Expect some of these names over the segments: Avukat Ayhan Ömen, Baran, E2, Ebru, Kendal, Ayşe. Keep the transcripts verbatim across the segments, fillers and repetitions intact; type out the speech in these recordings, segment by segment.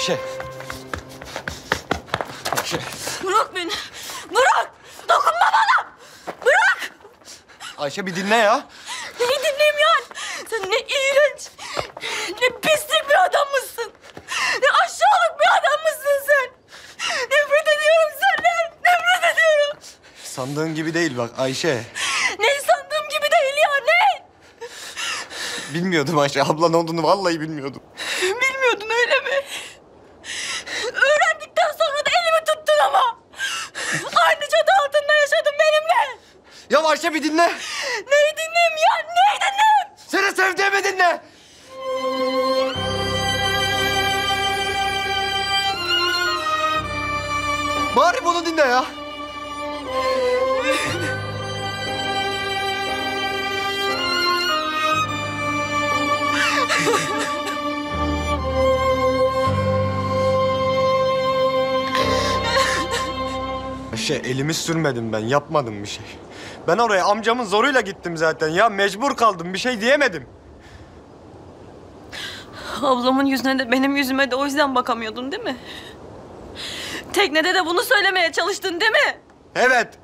Ayşe. Ayşe. Bırak beni. Bırak. Dokunma bana. Bırak. Ayşe bir dinle ya. Ne dinleyeyim ya? Sen ne iğrenç, ne pislik bir adam mısın? Ne aşağılık bir adam mısın sen? Nefret ediyorum senden. Nefret ediyorum. Sandığın gibi değil bak Ayşe. Ne sandığım gibi değil ya? Ne? Bilmiyordum Ayşe. Ablan olduğunu vallahi bilmiyordum. Ayşe bir dinle. Neyi dinleyeyim ya? Neyi dinleyeyim? Seni sevdiğimi dinle. Bari bunu dinle ya. Ayşe elimi sürmedim ben. Yapmadım bir şey. Ben oraya amcamın zoruyla gittim zaten ya. Mecbur kaldım. Bir şey diyemedim. Ablamın yüzüne de benim yüzüme de o yüzden bakamıyordun değil mi? Teknede de bunu söylemeye çalıştın değil mi? Evet.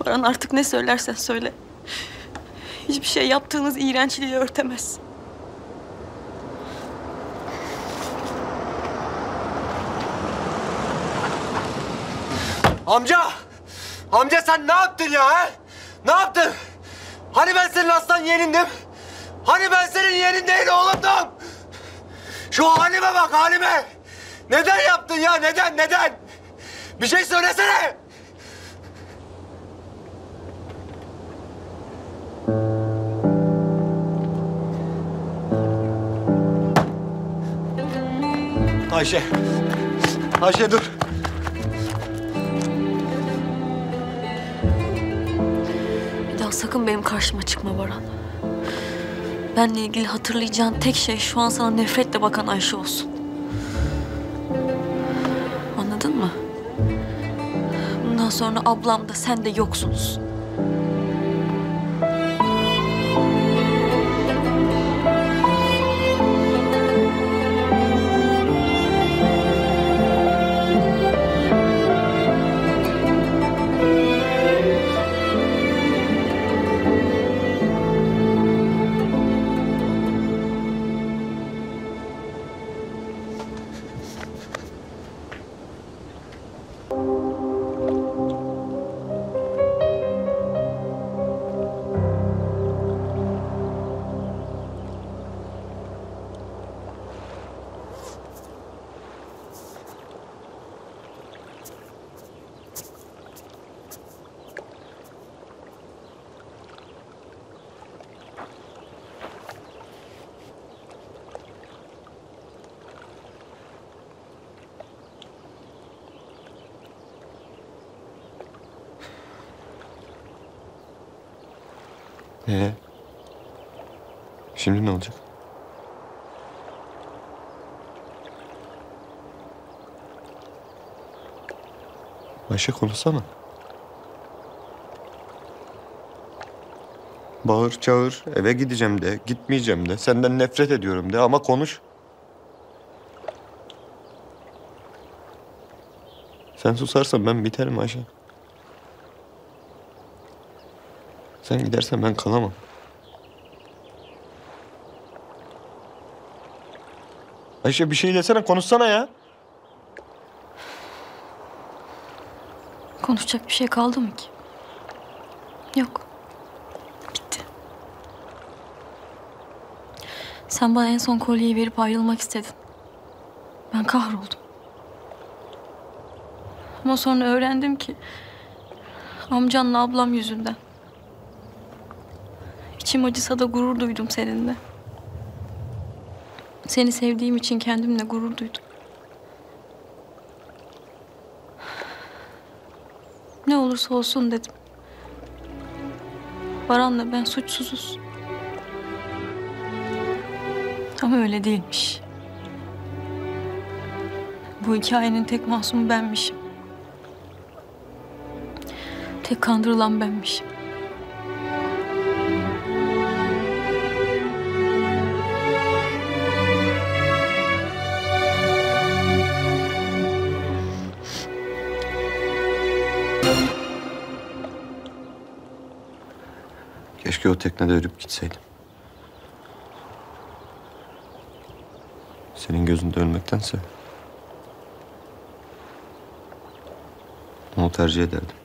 Baran artık ne söylersen söyle. Hiçbir şey yaptığınız iğrençliği örtemez. Amca! Amca sen ne yaptın ya he? Ne yaptın? Hani ben senin aslan yeğenindim? Hani ben senin yeğenin değil oğlumdum? Şu halime bak halime! Neden yaptın ya? Neden? Neden? Bir şey söylesene! Ayşe! Ayşe dur! Sakın benim karşıma çıkma Baran. Benle ilgili hatırlayacağın tek şey şu an sana nefretle bakan Ayşe olsun. Anladın mı? Bundan sonra ablam da sen de yoksunuz. Ee, şimdi ne olacak? Ayşe konuşsana. Bağır çağır, eve gideceğim de, gitmeyeceğim de, senden nefret ediyorum de ama konuş. Sen susarsan ben biterim Ayşe. Sen gidersen ben kalamam. Ayşe bir şey desene, konuşsana ya. Konuşacak bir şey kaldı mı ki? Yok. Bitti. Sen bana en son kolyeyi verip ayrılmak istedin. Ben kahroldum. Ama sonra öğrendim ki amcanla ablam yüzünden. İçim acısa da gurur duydum seninle. Seni sevdiğim için kendimle gurur duydum. Ne olursa olsun dedim. Baran'la ben suçsuzuz. Ama öyle değilmiş. Bu hikayenin tek masumu benmişim. Tek kandırılan benmişim. Thank you. Keşke o teknede ölüp gitseydim. Senin gözünde ölmektense onu tercih ederdim.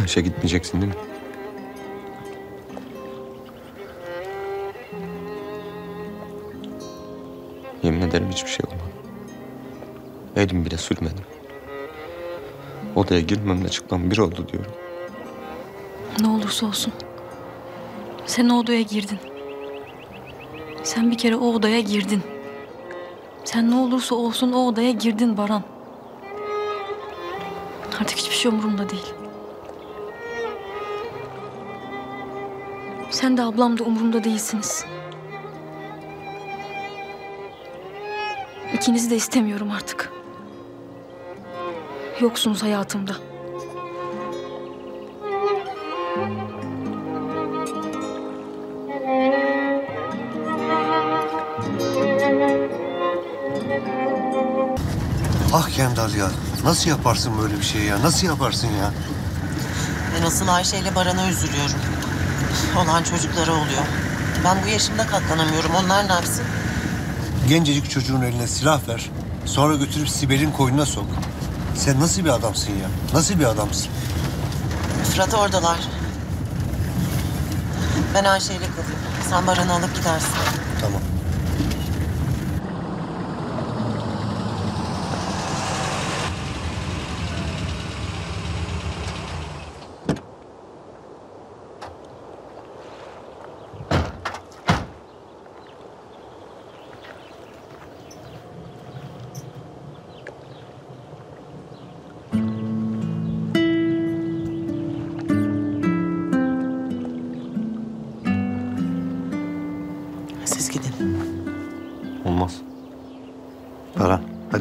Ayşe, gitmeyeceksin değil mi? Yemin ederim hiçbir şey olmadı. Elim bile sürmedim. Odaya girmemle çıkmam bir oldu diyorum. Ne olursa olsun. Sen o odaya girdin. Sen bir kere o odaya girdin. Sen ne olursa olsun o odaya girdin Baran. Artık hiçbir şey umurumda değil. Sen de ablam da umurumda değilsiniz. İkinizi de istemiyorum artık. Yoksunuz hayatımda. Ah Kendal ya, nasıl yaparsın böyle bir şey ya? Nasıl yaparsın ya? Ben asıl Ayşe ile Baran'a üzülüyorum. Olan çocuklara oluyor. Ben bu yaşımda katlanamıyorum. Onlar ne yapsın? Gencecik çocuğun eline silah ver. Sonra götürüp Sibel'in koynuna sok. Sen nasıl bir adamsın ya? Nasıl bir adamsın? Fırat, oradalar. Ben Ayşe ile kalayım. Sen Baran'ı alıp gidersin. Tamam.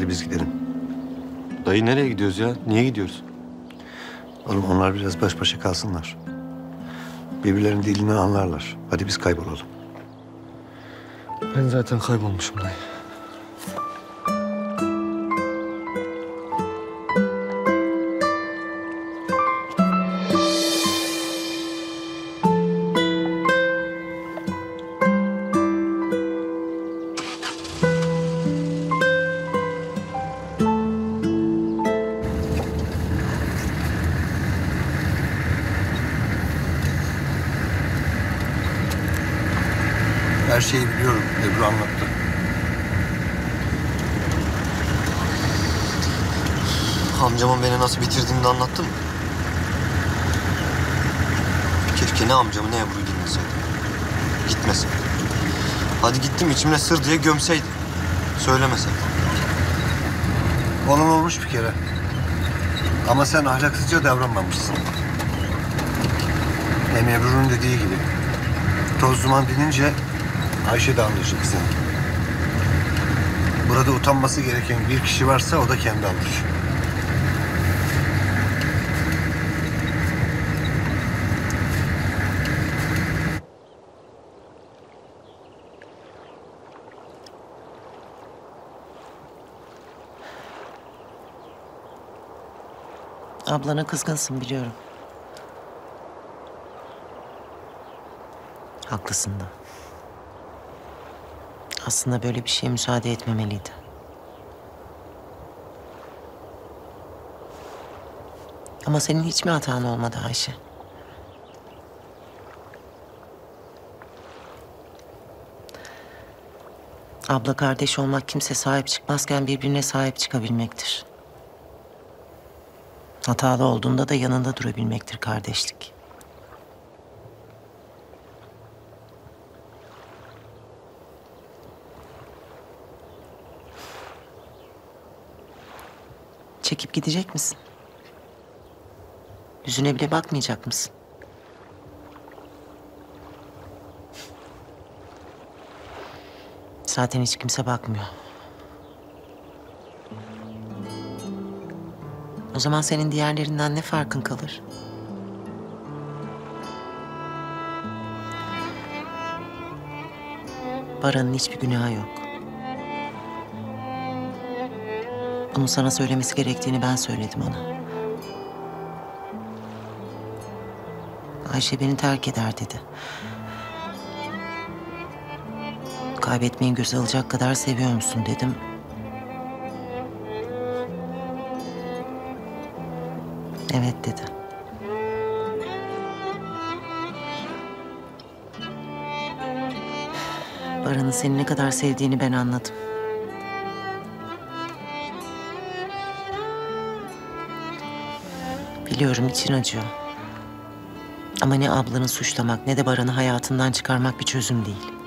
Biz gidelim. Dayı, nereye gidiyoruz ya? Niye gidiyoruz? Oğlum, onlar biraz baş başa kalsınlar. Birbirlerinin dilini anlarlar. Hadi biz kaybolalım. Ben zaten kaybolmuşum dayı. Her şeyi biliyorum. Ebru anlattı. Amcamın beni nasıl bitirdiğini de anlattı mı? Keşke ne amcamı ne Ebru'yu dinleseydim. Gitmesin. Hadi gittim, içimle sır diye gömseydim. Söylemeseydim. Olan olmuş bir kere. Ama sen ahlaksızca davranmamışsın. Hem Ebru'nun dediği gibi. Toz duman dinince Ayşe de anlayacak seni. Burada utanması gereken bir kişi varsa o da Kendal'dır. Ablana kızgınsın, biliyorum. Haklısın da. Aslında böyle bir şeye müsaade etmemeliydi. Ama senin hiç mi hatan olmadı Ayşe? Abla kardeş olmak, kimse sahip çıkmazken birbirine sahip çıkabilmektir. Hatalı olduğunda da yanında durabilmektir kardeşlik. Çekip gidecek misin? Yüzüne bile bakmayacak mısın? Zaten hiç kimse bakmıyor. O zaman senin diğerlerinden ne farkın kalır? Baran'ın hiçbir günahı yok. Bunu sana söylemesi gerektiğini ben söyledim ona. Ayşe beni terk eder dedi. Kaybetmeyi göze alacak kadar seviyor musun dedim. Evet dedi. Baran'ın seni ne kadar sevdiğini ben anladım. Biliyorum için acıyor. Ama ne ablanı suçlamak ne de Baran'ı hayatından çıkarmak bir çözüm değil.